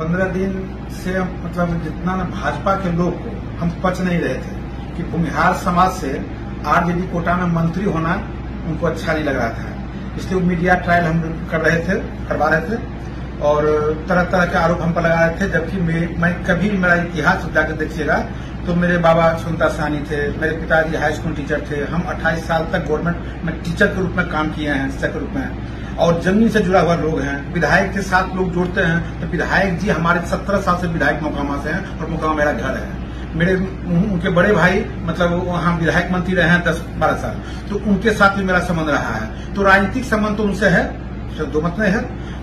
15 दिन से मतलब जितना ना भाजपा के लोग को हम पच नहीं रहे थे कि भूमिहार समाज से आरजेडी कोटा में मंत्री होना उनको अच्छा नहीं लग रहा था, इसलिए वो मीडिया ट्रायल हम करवा रहे थे और तरह तरह के आरोप हम पर लगा रहे थे। जबकि मैं कभी मेरा इतिहास जाकर देखिएगा तो मेरे बाबा सुनता सानी थे, मेरे पिताजी हाई स्कूल टीचर थे, हम 28 साल तक गवर्नमेंट में टीचर के रूप में काम किए हैं, शिक्षक के रूप में, और जमीन से जुड़ा हुआ लोग हैं। विधायक के साथ लोग जुड़ते हैं तो विधायक जी हमारे 17 साल से विधायक मोकामा से हैं और मोकामा मेरा घर है। मेरे उनके बड़े भाई मतलब हम विधायक मंत्री रहे हैं 10-12 साल, तो उनके साथ भी मेरा संबंध रहा है। तो राजनीतिक संबंध तो उनसे है, दो मत नहीं है,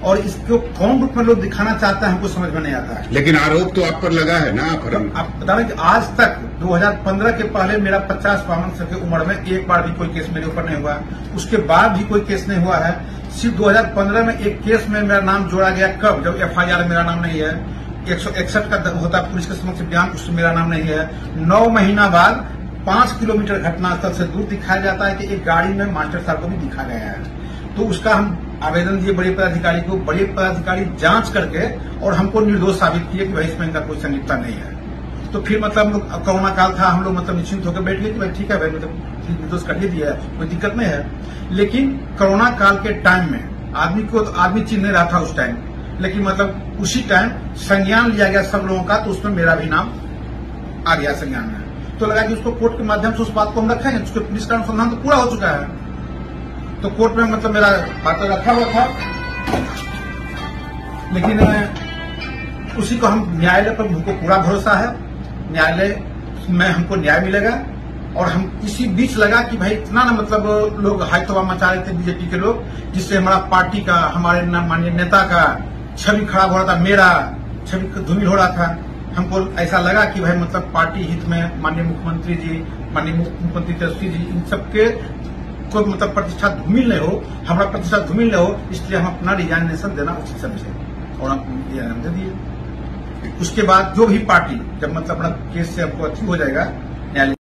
और इसको कौन रूप में लोग दिखाना चाहते हैं हमको समझ में नहीं आता है। लेकिन आरोप तो आप पर लगा है ना? आप बता रहे कि आज तक 2015 के पहले मेरा 50-52 साल की उम्र में एक बार भी कोई केस मेरे ऊपर नहीं हुआ, उसके बाद भी कोई केस नहीं हुआ है। सिर्फ 2015 में एक केस में मेरा नाम जोड़ा गया, कब, जब FIR मेरा नाम नहीं है, 161 का होता पुलिस के समक्ष बयान, उसमें मेरा नाम नहीं है। 9 महीना बाद 5 किलोमीटर घटनास्थल से दूर दिखाया जाता है कि एक गाड़ी में मास्टर साहब को भी दिखा गया है। तो उसका हम आवेदन दिए बड़े पदाधिकारी को, बड़े पदाधिकारी जांच करके और हमको निर्दोष साबित किए कि भाई इसमें इनका कोई संलिप्तता नहीं है। तो फिर मतलब हम लोग, कोरोना काल था, हम लोग मतलब निश्चिंत होकर बैठ गए कि भाई ठीक है भाई, मतलब निर्दोष कर दिया है, कोई दिक्कत नहीं है। लेकिन कोरोना काल के टाइम में आदमी को आदमी चिन्ह नहीं रहा था उस टाइम, लेकिन मतलब उसी टाइम संज्ञान लिया गया सब लोगों का, तो उसमें मेरा भी नाम आ गया संज्ञान में। तो लगा कि उसको कोर्ट के माध्यम से उस बात को हम रखेंगे, उसके पुलिस का अनुसंधान तो पूरा हो चुका है। तो कोर्ट में मतलब मेरा बात रखा हुआ था, लेकिन उसी को हम न्यायालय पर, हमको पूरा भरोसा है न्यायालय में हमको न्याय मिलेगा। और हम इसी बीच लगा कि भाई इतना ना मतलब लोग हाई तवा मचा रहे थे बीजेपी के लोग, जिससे हमारा पार्टी का, हमारे माननीय नेता का छवि खराब हो रहा था, मेरा छवि धूमिल हो रहा था। हमको ऐसा लगा कि भाई मतलब पार्टी हित में माननीय मुख्यमंत्री जी, माननीय मुख्यमंत्री तेजस्वी जी, इन सबके कोई मतलब प्रतिष्ठा धूमिल नहीं हो, हमारा प्रतिष्ठा धूमिल नहीं हो, इसलिए हम अपना रिजाइनेशन देना उचित समझे और हम रिजाइन दे दिए। उसके बाद जो भी पार्टी जब मतलब अपना केस से हमको अच्छी हो जाएगा न्यायालय